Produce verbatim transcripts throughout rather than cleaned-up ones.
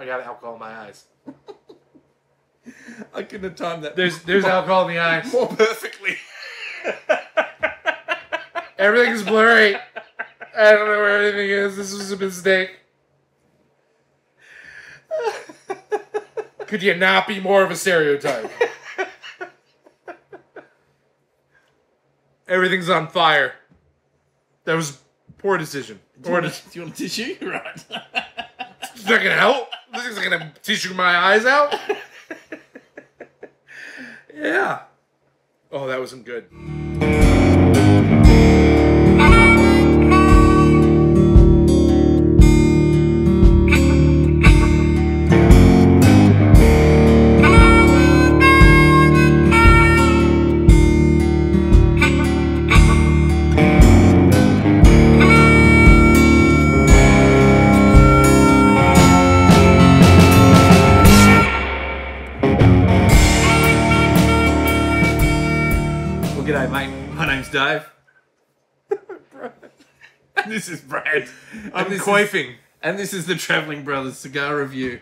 I got alcohol in my eyes. I couldn't have timed that. There's there's more, alcohol in the eyes. More perfectly. Everything's blurry. I don't know where everything is. This was a mistake. Could you not be more of a stereotype? Everything's on fire. That was poor decision. Poor do, you de want, do you want a tissue? Right. It's not gonna help. This thing's gonna tissue my eyes out. Yeah. Oh, that wasn't good. Dave. This is Brad. I'm and quaffing. Is, and this is the Traveling Brothers Cigar Review.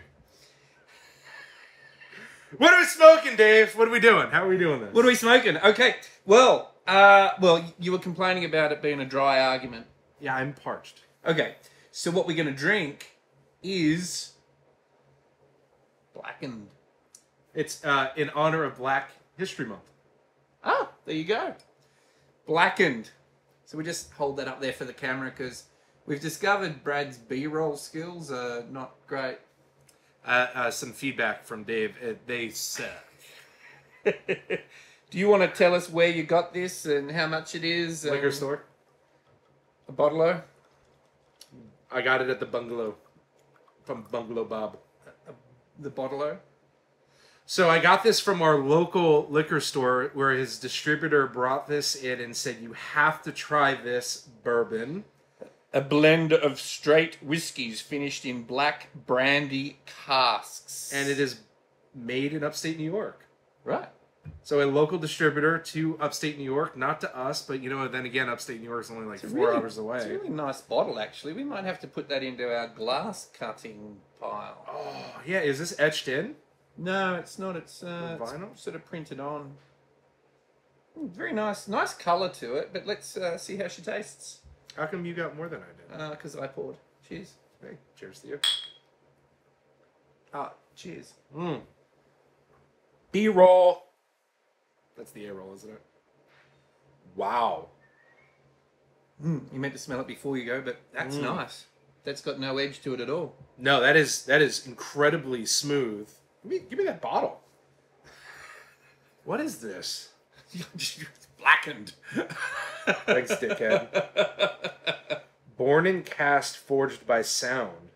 What are we smoking, Dave? What are we doing? How are we doing this? What are we smoking? Okay. Well, uh, well, you were complaining about it being a dry argument. Yeah, I'm parched. Okay. So what we're going to drink is Blackened. It's uh, in honor of Black History Month. Oh, there you go. Blackened. So we just hold that up there for the camera because we've discovered Brad's B-roll skills are not great. Uh, uh, some feedback from Dave. Uh, they suck. Do you want to tell us where you got this and how much it is? Liquor store. A bottle-o? I got it at the bungalow. From Bungalow Bob. The bottle-o? So I got this from our local liquor store where his distributor brought this in and said, you have to try this bourbon. A blend of straight whiskies finished in black brandy casks. And it is made in upstate New York. Right. So a local distributor to upstate New York, not to us, but you know, then again, upstate New York is only like four really, hours away. It's a really nice bottle, actually. We might have to put that into our glass cutting pile. Oh, yeah. Is this etched in? No, it's not. It's, uh, vinyl? It's sort of printed on. Very nice. Nice colour to it, but let's uh, see how she tastes. How come you got more than I did? Because uh, I poured. Cheers. Hey, cheers to you. Ah, cheers. Mm. B-roll. That's the A-roll, isn't it? Wow. Mm, you meant to smell it before you go, but that's mm. nice. That's got no edge to it at all. No, that is, that is incredibly smooth. Give me, give me that bottle. What is this? It's blackened. Thanks, dickhead. Born in cast, forged by sound.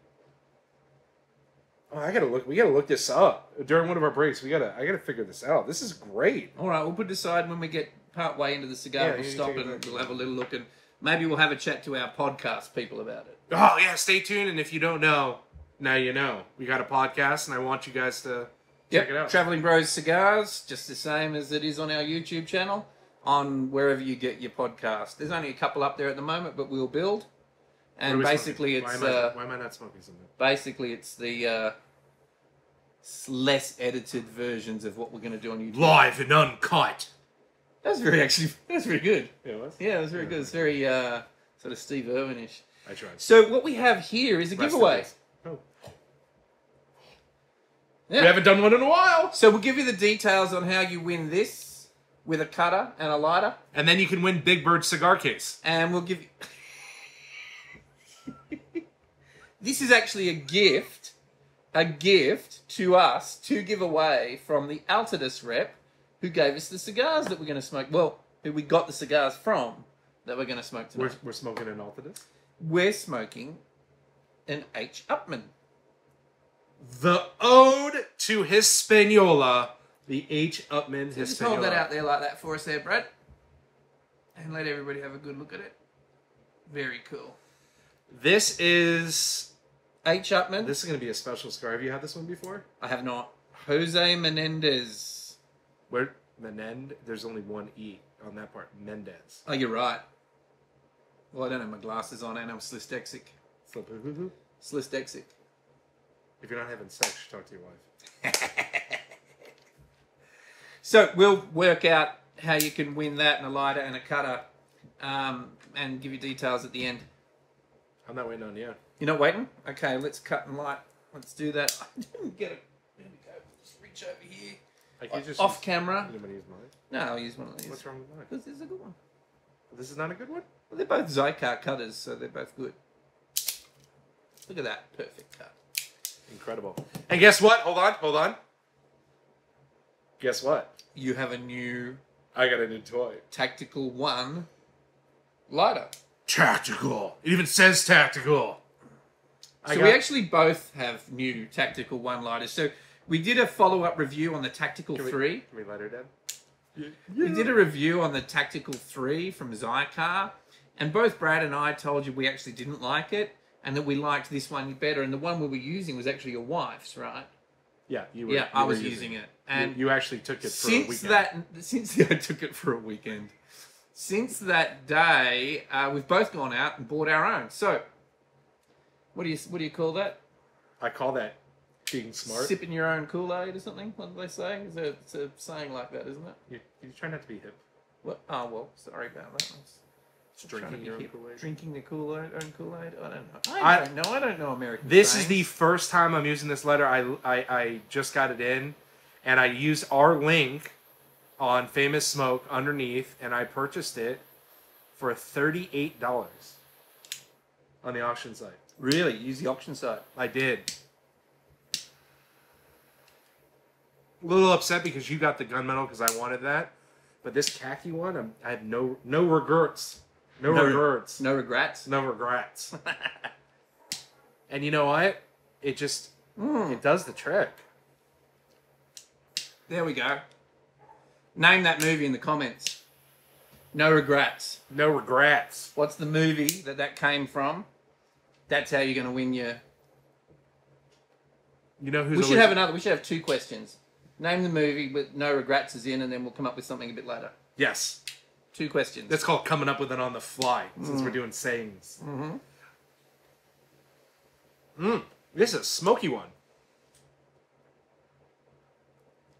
Oh, I gotta look. We gotta look this up during one of our breaks. We gotta. I gotta figure this out. This is great. All right, we'll put it aside when we get part way into the cigar. Yeah, we'll stop and we'll have a little look, and maybe we'll have a chat to our podcast people about it. Oh yeah, stay tuned. And if you don't know. Now you know. We got a podcast, and I want you guys to check yep. it out. Traveling Bros Cigars, just the same as it is on our YouTube channel, on wherever you get your podcast. There's only a couple up there at the moment, but we'll build. And basically it's... Why am, I, uh, why am I not smoking something? Basically it's the uh, less edited versions of what we're going to do on YouTube. Live and uncut. That was very, actually, that was very good. Yeah, it was? Yeah, it was very yeah. good. It's very uh, sort of Steve Irwin-ish. I tried. So what we have here is a Rest giveaway. Yeah. We haven't done one in a while. So we'll give you the details on how you win this with a cutter and a lighter. And then you can win Big Bird's cigar case. And we'll give you... This is actually a gift, a gift to us to give away from the Altadis rep who gave us the cigars that we're going to smoke. Well, who we got the cigars from that we're going to smoke tonight. We're, we're smoking an Altadis? We're smoking an H. Upman. The Ode to Hispaniola, the H. Upman Hispaniola. Just hold that out there like that for us there, Brad. And let everybody have a good look at it. Very cool. This is... H. Upman. This is going to be a special cigar. Have you had this one before? I have not. Jose Menendez. Where? Menendez? There's only one E on that part. Mendez. Oh, you're right. Well, I don't have my glasses on and I'm slistexic. Slistexic. If you're not having sex, you talk to your wife. So we'll work out how you can win that and a lighter and a cutter, um, and give you details at the end. I'm not waiting on you. You're not waiting? Okay, let's cut and light. Let's do that. I didn't get it. There we go. Just reach over here. I, just off use, camera. You use mine? No, I'll use one of these. What's wrong with mine? Because this is a good one. This is not a good one? Well, they're both Xikar cutters, so they're both good. Look at that. Perfect cut. Incredible. And guess what? Hold on, hold on. Guess what? You have a new... I got a new toy. Tactical one lighter. Tactical. It even says Tactical. So got... we actually both have new Tactical one lighters. So we did a follow-up review on the Tactical can we, three. Can we light her down? Yeah. We did a review on the Tactical three from Xikar, and both Brad and I told you we actually didn't like it, and that we liked this one better. And the one we were using was actually your wife's, right? Yeah, you were. Yeah, you I were was using, using it, and you, you actually took it for since a weekend. that. Since I took it for a weekend, since that day, uh, we've both gone out and bought our own. So, what do you what do you call that? I call that being smart. Sipping your own Kool-Aid or something? What do they say? It's a, it's a saying like that, isn't it? You, you try not to be hip. What? Oh, well, sorry about that. It's drinking your own Kool-Aid. Drinking the Kool-Aid, own Kool-Aid? I don't know. I, I don't know. I don't know American This sayings. Is the first time I'm using this letter. I, I, I just got it in, and I used our link on Famous Smoke underneath, and I purchased it for thirty-eight dollars on the auction site. Really? Use the auction site? I did. A little upset because you got the gunmetal because I wanted that, but this khaki one, I'm, I have no no regrets, no, no regrets, no regrets, no regrets. And you know what? It just mm. it does the trick. There we go. Name that movie in the comments. No regrets. No regrets. What's the movie that that came from? That's how you're going to win your. You know who's. We should have another. We should have two questions. Name the movie with no regrets is in, and then we'll come up with something a bit later. Yes. Two questions. That's called coming up with it on the fly, mm. since we're doing sayings. Mm-hmm. Mm. This is a smoky one.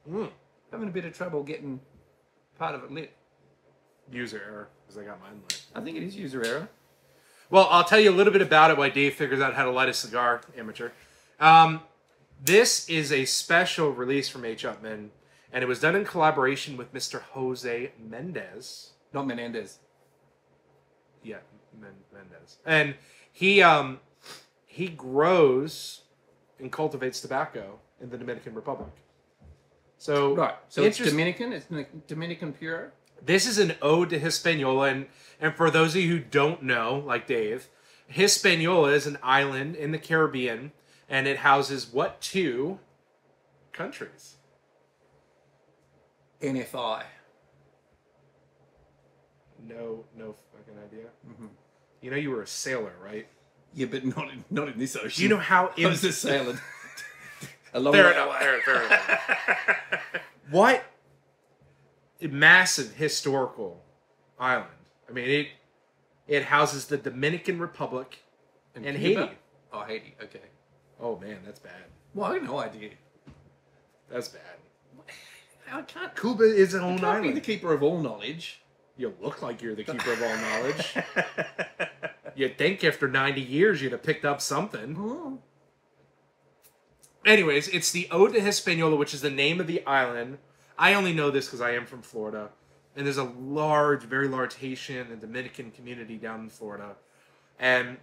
Mm. Having a bit of trouble getting part of it lit. User error, because I got mine lit. I think it is user error. Well, I'll tell you a little bit about it while Dave figures out how to light a cigar, amateur. Um... This is a special release from H. Upman, and it was done in collaboration with Mister Jose Mendez. Not Menendez. Yeah, Men Mendez. And he um, he grows and cultivates tobacco in the Dominican Republic. So right, so it's Dominican. It's Dominican pure. This is an ode to Hispaniola, and and for those of you who don't know, like Dave, Hispaniola is an island in the Caribbean. And it houses what two countries? N F I. No, no fucking idea. Mm-hmm. You know you were a sailor, right? Yeah, but not in, not in this ocean. Do you know how I was a sailor. A long fair way enough, away. Fair, fair enough. What a massive historical island. I mean, it it houses the Dominican Republic and, and Haiti. Oh, Haiti. Okay. Oh man, that's bad. Well, I have no idea. That's bad. I can't. Cuba is an own island. I can't be the keeper of all knowledge. You look like you're the keeper of all knowledge. You'd think after ninety years you'd have picked up something. Oh. Anyways, it's the Ode to Hispaniola, which is the name of the island. I only know this because I am from Florida, and there's a large, very large Haitian and Dominican community down in Florida, and.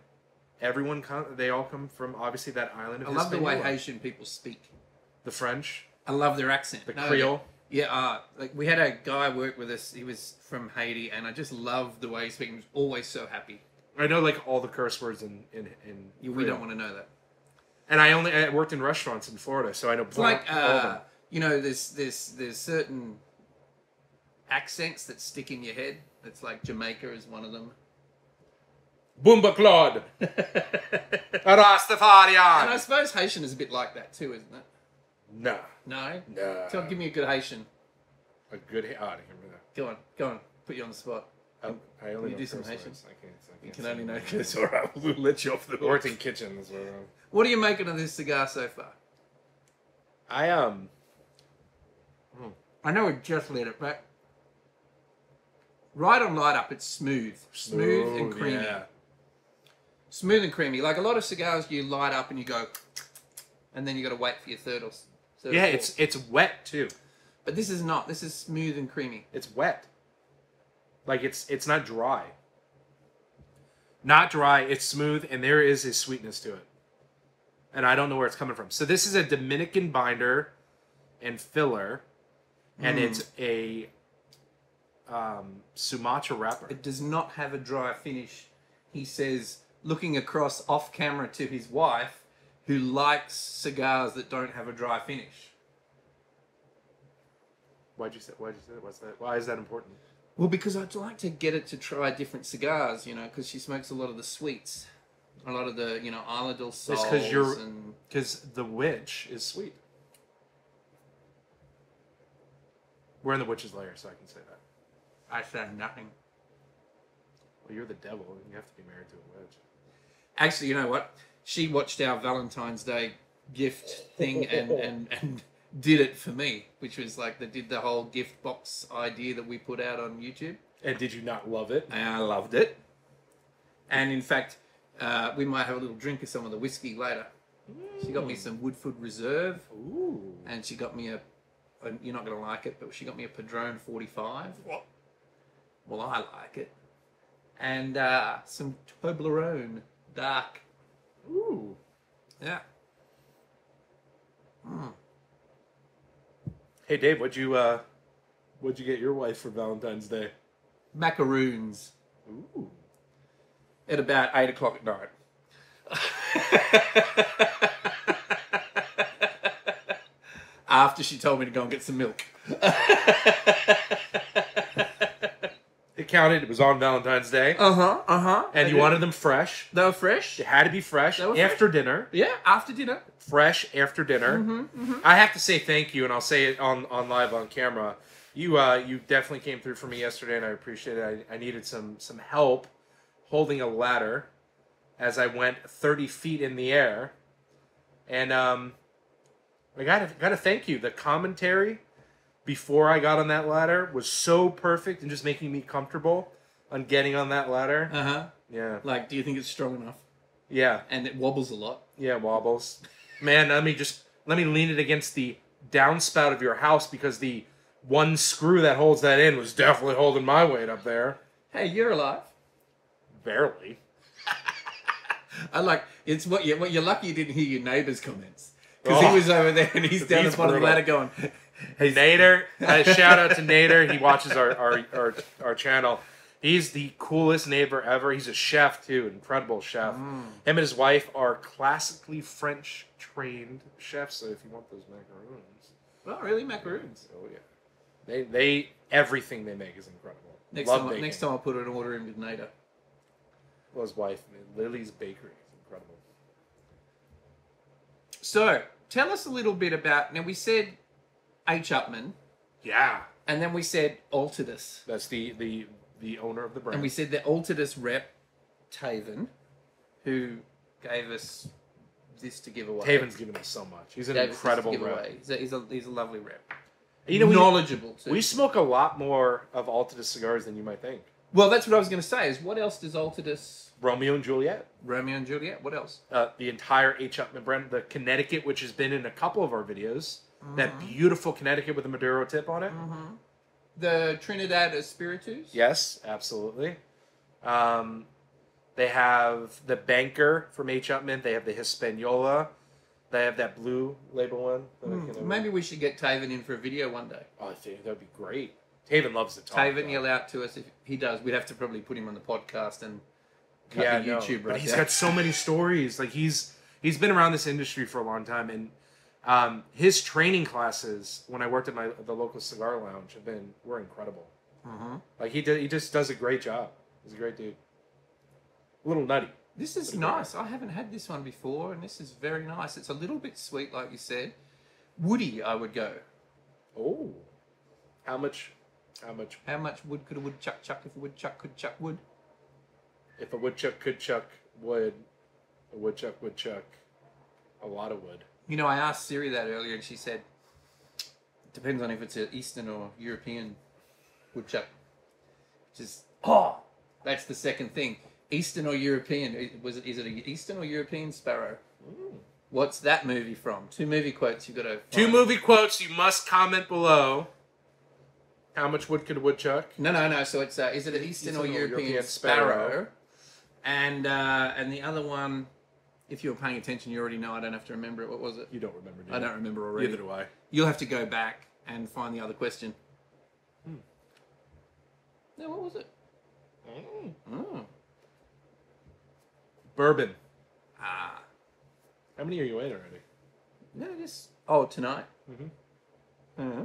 Everyone, come, they all come from, obviously, that island of I love Hispaniola. The way Haitian people speak. The French. I love their accent. The no, Creole. Yeah, uh, like we had a guy work with us. He was from Haiti, and I just loved the way he speaks. He was always so happy. I know, like, all the curse words in, in, in yeah, we don't want to know that. And I only I worked in restaurants in Florida, so I know... It's like, uh, all of them. You know, there's, there's, there's certain accents that stick in your head. It's like Jamaica is one of them. Boomba Claude. Rastafarian. And I suppose Haitian is a bit like that too, isn't it? No. No? No. Tell, give me a good Haitian. A good... Oh, I don't remember that. Go on. Go on. Put you on the spot. Um, I only you do some Haitian? I can't, I can't you can only know because all right, we'll let you off the hook. Worked in kitchens. Well. What are you making of this cigar so far? I um, mm. I know we just lit it, but right on light up, it's smooth, smooth Ooh, and creamy, yeah. smooth and creamy. Like a lot of cigars, you light up and you go, and then you got to wait for your third or third yeah, or it's it's wet too. But this is not. This is smooth and creamy. It's wet. Like it's it's not dry. Not dry, it's smooth, and there is a sweetness to it. And I don't know where it's coming from. So this is a Dominican binder and filler, and mm. it's a um, Sumatra wrapper. It does not have a dry finish. He says, looking across off camera to his wife, who likes cigars that don't have a dry finish. Why'd you say, why'd you say that? What's that? Why is that important? Well, because I'd like to get it to try different cigars, you know, because she smokes a lot of the sweets. A lot of the, you know, Isle del Sol. It's because you're, because the witch is sweet. We're in the witch's lair, so I can say that. I said nothing. Well, you're the devil, and you have to be married to a witch. Actually, you know what? She watched our Valentine's Day gift thing and, and, and did it for me, which was like, they did the whole gift box idea that we put out on YouTube. And did you not love it? And I loved it. And in fact... Uh, we might have a little drink of some of the whiskey later. Mm. She got me some Woodford Reserve. Ooh. And she got me a, a you're not going to like it, but she got me a Padron forty-five. What? Well, I like it. And uh, some Toblerone dark. Ooh. Yeah. Mm. Hey, Dave, what'd you, uh, what'd you get your wife for Valentine's Day? Macaroons. Ooh. At about eight o'clock at night. After she told me to go and get some milk. It counted. It was on Valentine's Day. Uh-huh, uh-huh. And I you did. wanted them fresh. They were fresh. They had to be fresh after fresh. dinner. Yeah, after dinner. Fresh after dinner. Mm-hmm, mm-hmm. I have to say thank you, and I'll say it on, on live on camera. You uh, you definitely came through for me yesterday, and I appreciate it. I, I needed some some help. Holding a ladder as I went thirty feet in the air. And um, I gotta, gotta thank you. The commentary before I got on that ladder was so perfect and just making me comfortable on getting on that ladder. Uh-huh. Yeah. Like, do you think it's strong enough? Yeah. And it wobbles a lot. Yeah, wobbles. Man, let me just, let me lean it against the downspout of your house because the one screw that holds that in was definitely holding my weight up there. Hey, you're alive. Barely. I like it's what you what you're lucky you didn't hear your neighbor's comments because oh, he was over there and he's down the bottom of the ladder going, "Hey Nader!" uh, shout out to Nader. He watches our, our our our channel. He's the coolest neighbor ever. He's a chef too, incredible chef. Mm. Him and his wife are classically French trained chefs. So if you want those macaroons, well, really macaroons. Oh yeah, they they everything they make is incredible. Next Love time, baking. next time I'll put an order in with Nader. Well, his wife, Lily's bakery. It's incredible. So, tell us a little bit about... Now, we said H. Upman. Yeah. And then we said Altadis. That's the, the, the owner of the brand. And we said the Altadis rep, Taven, who gave us this to give away. Taven's given us so much. He's an Davis incredible rep. He's a, he's, a, he's a lovely rep. You know, Knowledgeable. We, we smoke a lot more of Altadis cigars than you might think. Well, that's what I was going to say, is what else does Altadis... Romeo and Juliet. Romeo and Juliet. What else? Uh, the entire H. Upman brand. The Connecticut, which has been in a couple of our videos. Mm-hmm. That beautiful Connecticut with a Maduro tip on it. Mm-hmm. The Trinidad Espiritus. Yes, absolutely. Um, they have the Banker from H. Upman. They have the Hispaniola. They have that blue label one. Mm. Maybe we should get Taven in for a video one day. Oh, I think that would be great. Taven loves the talk. Taven, yell out to us if he does. We'd have to probably put him on the podcast and cut yeah, the YouTube no, right but he's there. got so many stories. Like he's he's been around this industry for a long time, and um, his training classes when I worked at my the local cigar lounge have been were incredible. Mm-hmm. Like he did, he just does a great job. He's a great dude. A little nutty. This is nice. I haven't had this one before, and this is very nice. It's a little bit sweet, like you said. Woody, I would go. Oh, how much? How much? How much wood could a woodchuck chuck if a woodchuck could chuck wood? If a woodchuck could chuck wood, a woodchuck would chuck a lot of wood. You know, I asked Siri that earlier, and she said, it depends on if it's an Eastern or European woodchuck. Which is, oh, that's the second thing. Eastern or European, was it, is it an Eastern or European sparrow? Ooh. What's that movie from? Two movie quotes you got to find. Two movie quotes, you must comment below. How much wood could a woodchuck? No, no, no. So it's uh, is it an Eastern, Eastern or European, European sparrow? sparrow? And uh, and the other one, if you were paying attention, you already know. I don't have to remember it. What was it? You don't remember, do you? I don't remember already. Neither do I. You'll have to go back and find the other question. Hmm. No, what was it? Mm. Oh. Bourbon. Ah. How many are you in already? No, just... Oh, tonight? Mm-hmm. Mm-hmm.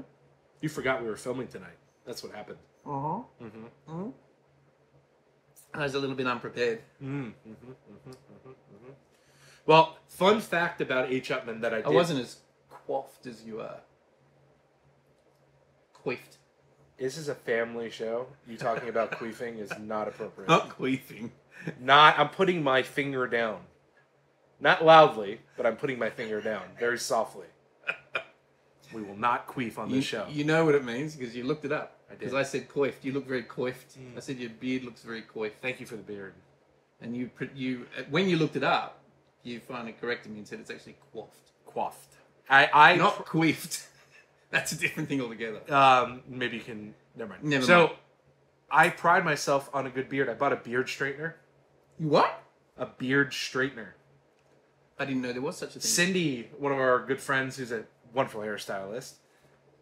You forgot we were filming tonight. That's what happened. Uh-huh. Mm-hmm. Mm-hmm. I was a little bit unprepared. Mm-hmm. Mm-hmm. Mm-hmm. Mm-hmm. Well, fun fact about H. Upman that I did... I wasn't as quaffed as you are. Queefed. This is a family show. You talking about queefing is not appropriate. Not queefing. Not... I'm putting my finger down. Not loudly, but I'm putting my finger down very softly. We will not queef on this you, show. You know what it means because you looked it up. I did. Because I said coiffed. You look very coiffed. Mm. I said your beard looks very coiffed. Thank you for the beard. And you, you, when you looked it up, you finally corrected me and said it's actually quaffed. Quaffed. I, I not queefed. That's a different thing altogether. Um, maybe you can. Never mind. Never so, mind. I pride myself on a good beard. I bought a beard straightener. You what? A beard straightener. I didn't know there was such a thing. Cindy, one of our good friends who's a wonderful hairstylist,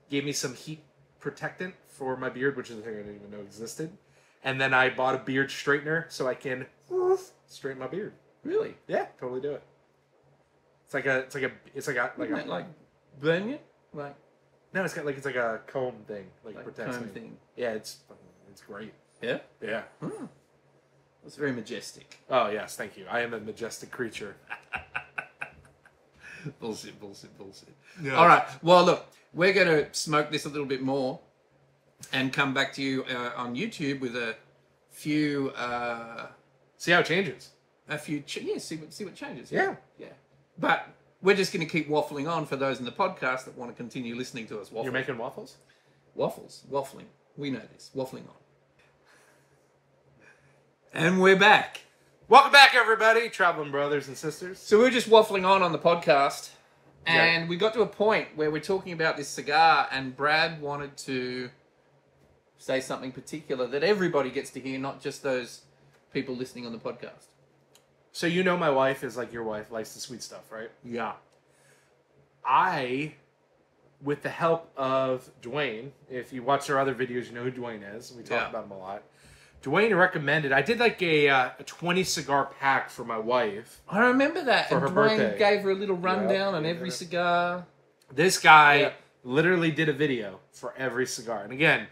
gave me some heat protectant for my beard, which is a thing I didn't even know existed. And then I bought a beard straightener so I can straighten my beard. Really? Yeah, totally do it. It's like a, it's like a, it's like a, like Isn't a, like, bunion? Like, no, it's got like, it's like a comb thing, like, like protects comb me. Thing. Yeah, it's, it's great. Yeah? Yeah. Hmm. It's very majestic. Oh, yes, thank you. I am a majestic creature. Bullshit, bullshit, bullshit. Yeah. All right. Well, look, we're going to smoke this a little bit more and come back to you uh, on YouTube with a few... Uh, see how it changes. A few... Ch yeah, see what, see what changes. Yeah. Yeah. But we're just going to keep waffling on for those in the podcast that want to continue listening to us waffling. You're making waffles? Waffles. Waffling. We know this. Waffling on. And we're back. Welcome back, everybody, traveling brothers and sisters. So we were just waffling on on the podcast, and yeah. we got to a point where we're talking about this cigar, and Brad wanted to say something particular that everybody gets to hear, not just those people listening on the podcast. So you know my wife is like your wife, likes the sweet stuff, right? Yeah. I, with the help of Dwayne, if you watch our other videos, you know who Dwayne is. We talk yeah. about him a lot. Dwayne recommended, I did like a, uh, a twenty cigar pack for my wife. I remember that. For and her Dwayne birthday. gave her a little rundown yeah, on every it. cigar. This guy yeah. literally did a video for every cigar. And again,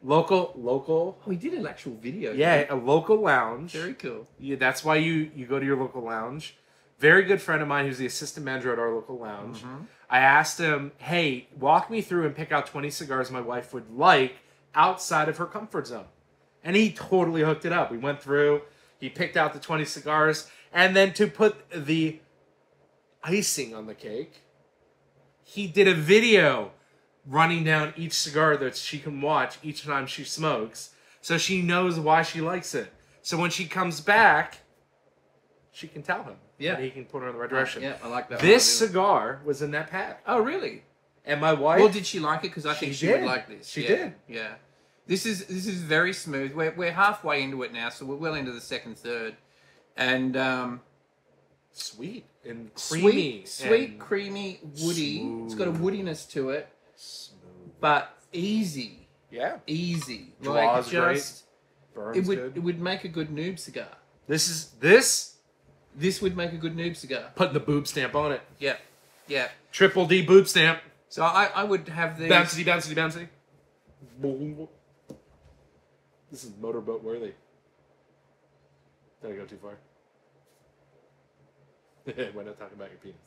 local, local. Oh, he did an actual video. Yeah, a local lounge. Very cool. Yeah, that's why you, you go to your local lounge. Very good friend of mine who's the assistant manager at our local lounge. Mm-hmm. I asked him, hey, walk me through and pick out twenty cigars my wife would like outside of her comfort zone. And he totally hooked it up. We went through, he picked out the twenty cigars, and then to put the icing on the cake, he did a video running down each cigar that she can watch each time she smokes, so she knows why she likes it. So when she comes back, she can tell him. Yeah. And he can put her in the right direction. Yeah, I like that. This one, cigar was in that pack. Oh, really? And my wife... Well, did she like it? Because I think she, she would like this. She yeah. did. Yeah. This is this is very smooth. We're we're halfway into it now, so we're well into the second third, and um, sweet and creamy, sweet, sweet and creamy, woody. Smooth. It's got a woodiness to it, smooth. But easy. Yeah, easy. Draws like just great. It would good. it would make a good noob cigar. This is this this would make a good noob cigar. Putting the boob stamp on it. Yeah, yeah. Triple D boob stamp. So I I would have these bouncy bouncy bouncy. Boom. This is motorboat worthy. Did I go too far? We're not talking about your penis.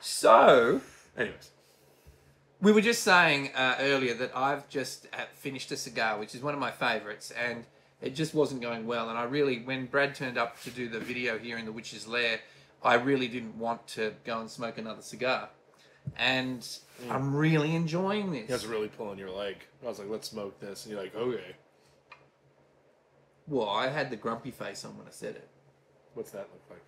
So, Anyways. We were just saying uh, earlier that I've just uh, finished a cigar, which is one of my favourites, and it just wasn't going well. And I really, when Brad turned up to do the video here in the Witch's Lair, I really didn't want to go and smoke another cigar. And mm. I'm really enjoying this. He was really pulling your leg. I was like, let's smoke this. And you're like, okay. Well, I had the grumpy face on when I said it. What's that look like?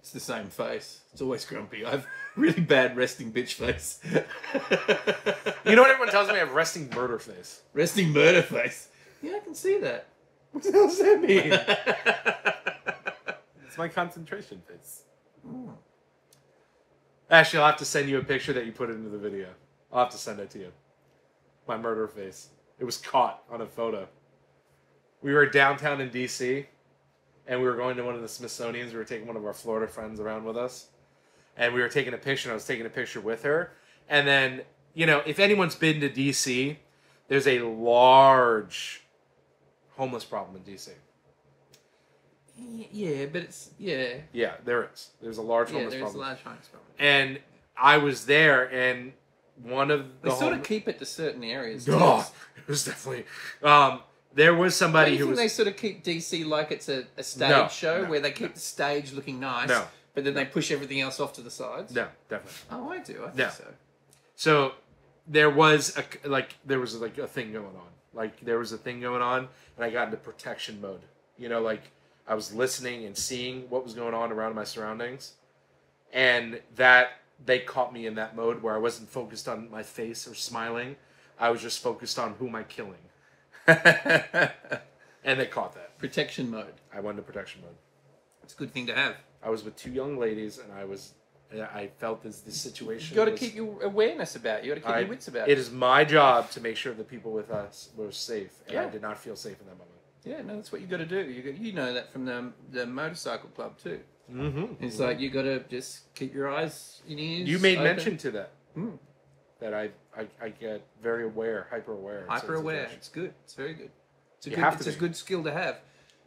It's the same face. It's always grumpy. I have really bad resting bitch face. You know what everyone tells me? I have resting murder face. Resting murder face? Yeah, I can see that. What the hell does that mean? It's my concentration face. Mm. Actually, I'll have to send you a picture that you put into the video. I'll have to send it to you. My murder face. It was caught on a photo. We were downtown in D C, and we were going to one of the Smithsonian's. We were taking one of our Florida friends around with us. And we were taking a picture, and I was taking a picture with her. And then, you know, if anyone's been to D C, there's a large homeless problem in D C. Yeah, but it's... Yeah. Yeah, there is. There's a large homeless problem. Yeah, there's a large homeless problem. And I was there, and one of the... They sort of keep it to certain areas. Oh, it was definitely... Um, There was somebody who think was... they sort of keep D C like it's a, a stage no, show no, where they keep no. the stage looking nice, no, but then no. they push everything else off to the sides? No, definitely. Oh, I do. I think no. so. So there was a, like, there was like a thing going on. Like there was a thing going on, and I got into protection mode. You know, like I was listening and seeing what was going on around my surroundings, and that they caught me in that mode where I wasn't focused on my face or smiling. I was just focused on who am I killing. And they caught that. Protection mode. I went to protection mode. It's a good thing to have. I was with two young ladies, and I was, I felt this, this situation. You got to keep your awareness about it. You got to keep I, your wits about it. It is my job to make sure the people with us were safe, and yeah. I did not feel safe in that moment. Yeah, no, that's what you got to do. You got, you know that from the the motorcycle club too. Mm-hmm. It's mm-hmm. like you got to just keep your eyes and ears. You made open. mention to that. Mm. That I, I I get very aware, hyper aware. Hyper aware. It's good. It's very good. It's a you good. It's be. a good skill to have,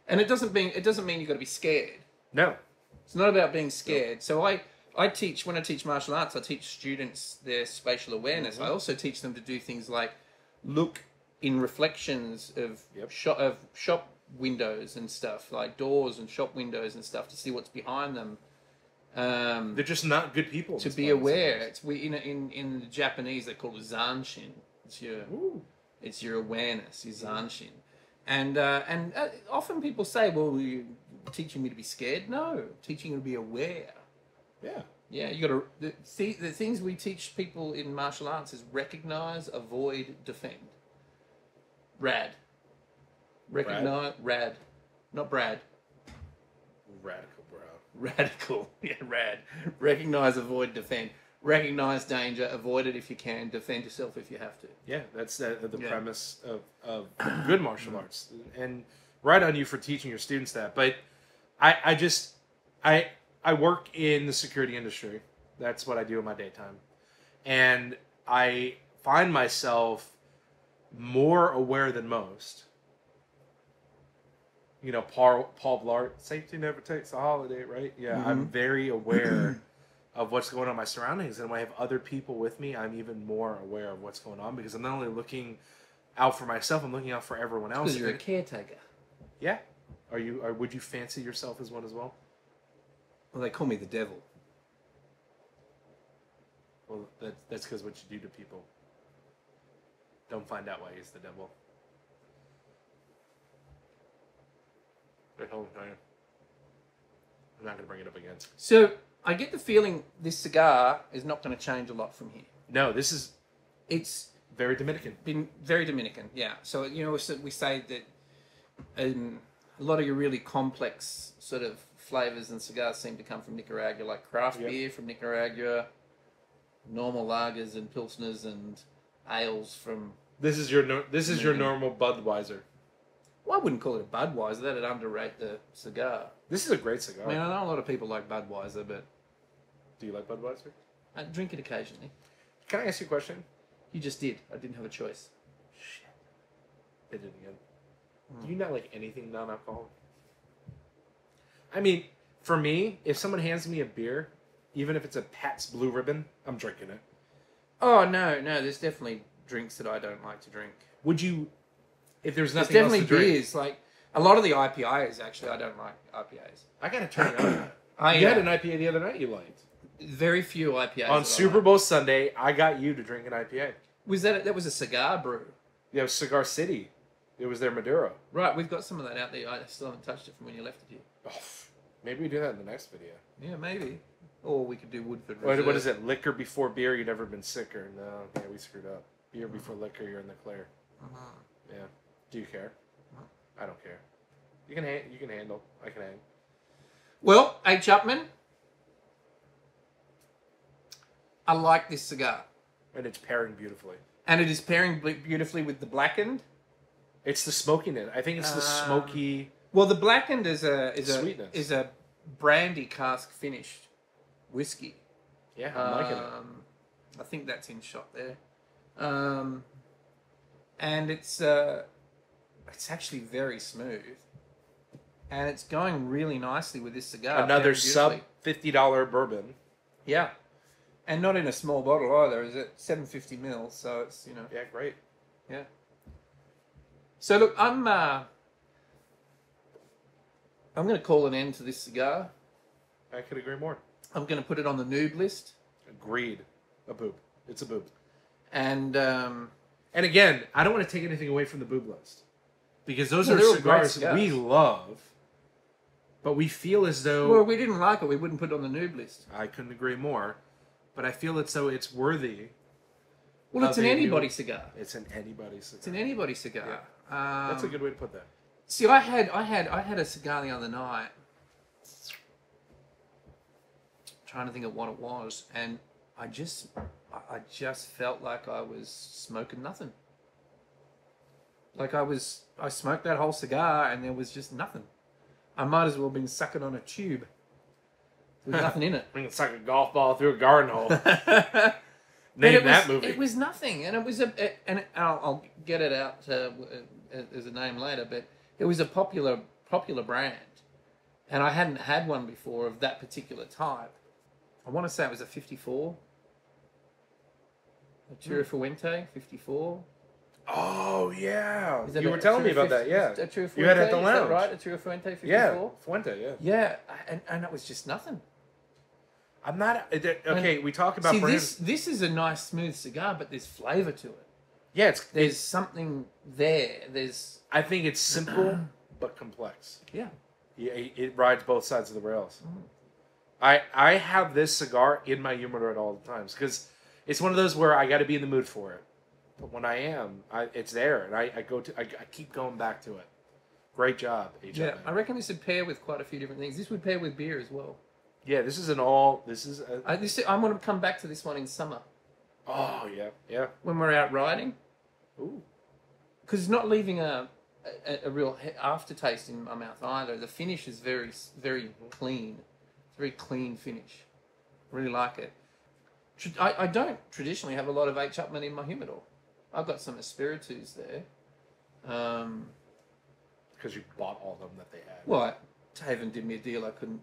and it doesn't mean it doesn't mean you got to be scared. No, it's not about being scared. No. So I I teach when I teach martial arts, I teach students their spatial awareness. Mm-hmm. I also teach them to do things like look in reflections of yep. shop of shop windows and stuff, like doors and shop windows and stuff, to see what's behind them. Um, They're just not good people. To be aware, it's we in in in the Japanese they call it zanshin. It's your Ooh. it's your awareness, your zanshin, and uh, and uh, often people say, "Well, are you teaching me to be scared?" No, teaching you to be aware. Yeah, yeah. You got to the, th the things we teach people in martial arts is recognize, avoid, defend. Rad. Recognize rad, rad. Not Brad. Radical. Radical. Yeah, rad. Recognize, avoid, defend. Recognize danger, avoid it if you can, defend yourself if you have to. Yeah, that's uh, the yeah. premise of, of good martial arts. And right on you for teaching your students that. But I, I just, I, I work in the security industry. That's what I do in my daytime. And I find myself more aware than most. You know, Paul, Paul Blart, safety never takes a holiday, right? Yeah, mm-hmm. I'm very aware of what's going on in my surroundings. And when I have other people with me, I'm even more aware of what's going on because I'm not only looking out for myself, I'm looking out for everyone else. Because you're a caretaker. Yeah. Are you? Are, would you fancy yourself as one as well? Well, they call me the devil. Well, that, that's because what you do to people. Don't find out why he's the devil. I'm not going to bring it up again. So I get the feeling this cigar is not going to change a lot from here. No, this is... It's... Very Dominican. Been very Dominican, yeah. So, you know, we say that um, a lot of your really complex sort of flavors and cigars seem to come from Nicaragua, like craft yep. beer from Nicaragua, normal lagers and pilsners and ales from... This is your, no this is your normal Budweiser. Well, I wouldn't call it a Budweiser. That'd underrate the cigar. This is a great cigar. I mean, I know a lot of people like Budweiser, but... Do you like Budweiser? I drink it occasionally. Can I ask you a question? You just did. I didn't have a choice. Shit. I did it again. Mm. Do you not like anything non-alcoholic? I mean, for me, if someone hands me a beer, Even if it's a Pat's Blue Ribbon, I'm drinking it. Oh, no, no, there's definitely drinks that I don't like to drink. Would you, if there's nothing there's else to drink? There's definitely beers, like, a lot of the I P As, actually, I don't like I P As. I gotta turn it on. I, you uh, had an I P A the other night you liked. Very few I P As. On Super Bowl Sunday, I got you to drink an I P A. Was that, that was a cigar brew? Yeah, it was Cigar City. It was their Maduro. Right, we've got some of that out there. I still haven't touched it from when you left it here. Oh, maybe we do that in the next video. Yeah, maybe. Or we could do Woodford Reserve. What, what is it? Liquor before beer, you'd never been sicker. No, yeah, we screwed up. Beer before liquor, you're in the clear. Uh-huh. Yeah. Do you care? Uh-huh. I don't care. You can ha you can handle. I can hang. Well, H. Upman, I like this cigar. And it's pairing beautifully. And it is pairing beautifully with the Blackened. It's the smokiness. I think it's the um, smoky. Well, the Blackened is a is sweetness. a is a brandy cask finished whiskey. Yeah, I'm um, liking it. I think that's in shot there, um, and it's uh, it's actually very smooth, and it's going really nicely with this cigar. Another sub fifty dollar bourbon. Yeah, and not in a small bottle either. Is it seven fifty mils? So it's you know. Yeah, great. Yeah. So look, I'm uh, I'm going to call an end to this cigar. I could agree more. I'm going to put it on the noob list. Agreed. A boob. It's a boob. And um, and again, I don't want to take anything away from the boob list because those no, are cigars, cigars we love, but we feel as though well, if we didn't like it, we wouldn't put it on the noob list. I couldn't agree more, but I feel as though it's worthy. Well, it's an anybody new, cigar. It's an anybody cigar. It's an anybody cigar. Yeah. Um, That's a good way to put that. See, I had, I had, I had a cigar the other night. I'm trying to think of what it was, and I just, I just felt like I was smoking nothing. Like I was, I smoked that whole cigar, and there was just nothing. I might as well have been sucking on a tube. There was nothing in it. We can suck a golf ball through a garden hole. Name it that was, movie. It was nothing, and it was a, it, and it, I'll, I'll get it out uh, as a name later. But it was a popular, popular brand, and I hadn't had one before of that particular type. I want to say it was a fifty-four, a Fuente Fuente fifty-four. Oh yeah, you a, were telling me about that. Yeah, a Fuente, you had it at the lounge, is that right? A Fuente fifty-four. Yeah, Fuente. Yeah. Yeah, and and it was just nothing. I'm not okay. We talk about see, brands. This, this is a nice smooth cigar, but there's flavor to it. Yeah, it's there's it's, something there. There's I think it's simple but complex. Yeah, yeah it, it rides both sides of the rails. Mm. I I have this cigar in my humidor at all times because it's one of those where I got to be in the mood for it. But when I am, I, it's there, and I, I go to I, I keep going back to it. Great job, H. Yeah, I reckon this would pair with quite a few different things. This would pair with beer as well. Yeah, this is an all. This is. A, I, this, I'm going to come back to this one in summer. Oh yeah, yeah. When we're out riding. Ooh. Because it's not leaving a, a a real aftertaste in my mouth either. The finish is very very clean, it's a very clean finish. Really like it. I I don't traditionally have a lot of H. Upman in my humidor. I've got some Espiritus there. Um. Because you bought all of them that they had. Well, Taven did me a deal I couldn't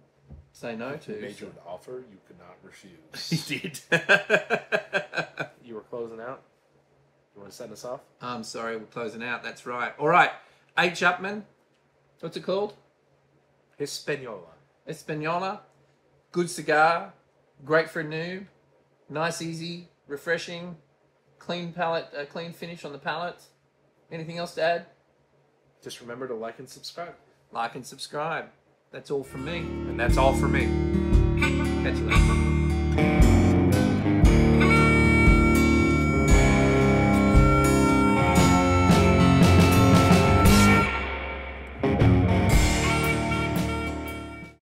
say no to. He made you an offer you could not refuse. He did. You were closing out? You want to send us off? I'm sorry, we're closing out. That's right. All right. H. Upman. What's it called? Hispaniola. Hispaniola. Good cigar. Great for a noob. Nice, easy, refreshing. Clean palate, uh, clean finish on the palate. Anything else to add? Just remember to like and subscribe. Like and subscribe. That's all from me. And that's all for me. Catch you later.